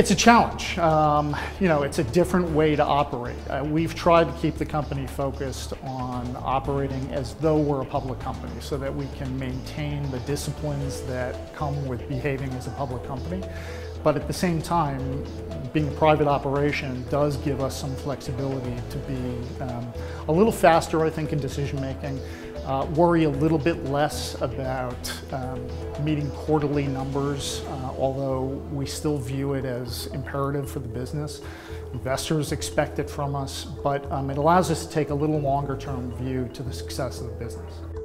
It's a challenge. You know, it's a different way to operate. We've tried to keep the company focused on operating as though we're a public company so that we can maintain the disciplines that come with behaving as a public company. But at the same time, being a private operation does give us some flexibility to be a little faster, I think, in decision making. Worry a little bit less about meeting quarterly numbers, although we still view it as imperative for the business. Investors expect it from us, but it allows us to take a little longer term view to the success of the business.